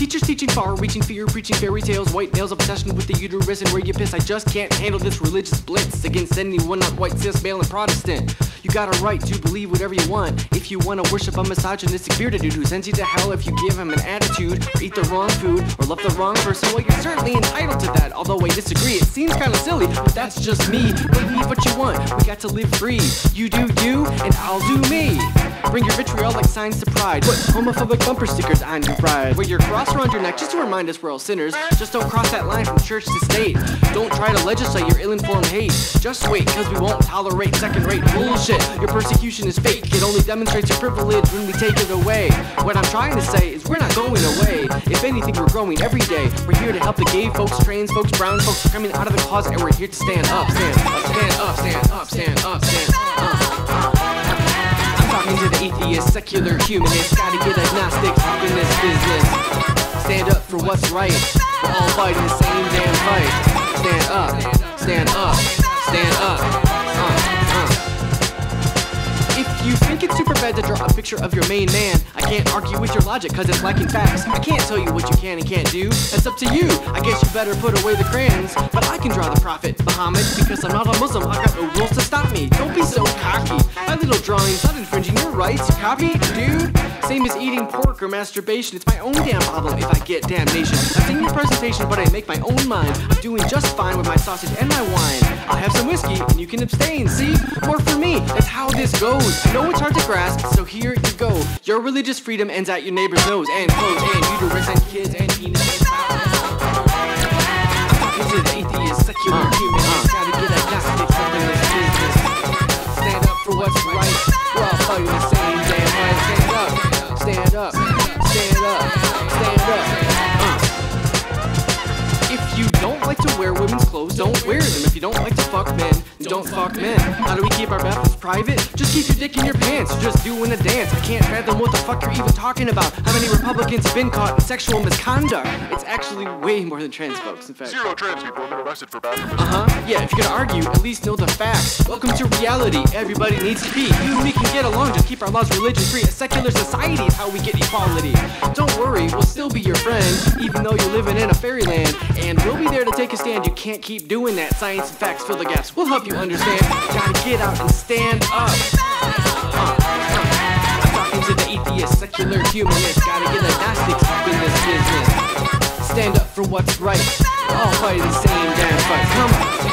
Teachers teaching far-reaching fear, preaching fairy tales, white nails, obsession with the uterus and where you piss. I just can't handle this religious blitz against anyone not white, cis, male, and Protestant. You got a right to believe whatever you want. If you want to worship a misogynistic bearded dude who sends you to hell if you give him an attitude, or eat the wrong food, or love the wrong person, well, you're certainly entitled to that. Although I disagree, it seems kind of silly, but that's just me. Believe what you want, we got to live free. You do you, and I'll do me. Bring your vitriol like signs to pride. Put homophobic bumper stickers on your pride. Wear your cross around your neck just to remind us we're all sinners. Just don't cross that line from church to state. Don't try to legislate your ill-informed hate. Just wait, cause we won't tolerate second-rate bullshit. Your persecution is fake. It only demonstrates your privilege when we take it away. What I'm trying to say is we're not going away. If anything, we're growing every day. We're here to help the gay folks, trans folks, brown folks coming out of the closet, and we're here to stand up, stand up, stand up, stand up, stand up, stand up. To the atheist, secular humanist, gotta get agnostic up in this business. Stand up for what's right. We're all fighting the same damn fight. Stand up, stand up, stand up. If you think it's super bad to draw a picture of your main man, I can't argue with your logic cause it's lacking facts. I can't tell you what you can and can't do. That's up to you. I guess you better put away the crayons. But I can draw the prophet Muhammad because I'm not a Muslim. I got no rules to stop me. Don't be so cocky. My little drawings, not infringing your rights. Copy, dude. Same as eating pork or masturbation. It's my own damn problem if I get damnation. I've seen your presentation, but I make my own mind. I'm doing just fine with my sausage and my wine. I'll have some whiskey and you can abstain. See, more for me. That's how this goes. I know it's hard to grasp, so here you go. Your religious freedom ends at your neighbor's nose and clothes and uterus and kids and penis. I'm talking to the atheist, secular humanist. Gotta get agnostic, something that's business. Stand up for what's right. We're all fighting the same damn right. Stand up, stand up, stand up, stand up. If you don't like to wear women's clothes, don't wear them. If you don't like to fuck men, don't fuck men. How do we keep our bathrooms private? Just keep your dick in your pants. You're just doing a dance. I can't fathom what the fuck you're even talking about. How many Republicans have been caught in sexual misconduct? It's actually way more than trans folks, in fact. Zero trans people have been arrested for bathroom. Yeah, if you're gonna argue, at least know the facts. Welcome to reality. Everybody needs to be. You and me can get along. Just keep our laws religion free. A secular society is how we get equality. Don't worry, we'll still be your friend, even though you're living in a fairyland. And we'll be there to take a stand. You can't keep doing that. Science and facts fill the gaps. We'll help you understand. Gotta get out and stand up. I'm talking to the atheist, secular humanist. Gotta get agnostics up in this business. Stand up for what's right. We're all fighting the same damn fight. Come on.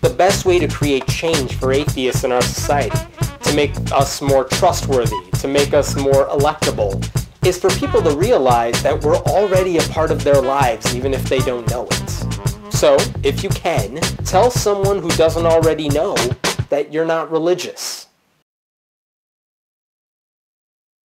The best way to create change for atheists in our society, to make us more trustworthy, to make us more electable, is for people to realize that we're already a part of their lives even if they don't know it. So, if you can, tell someone who doesn't already know that you're not religious.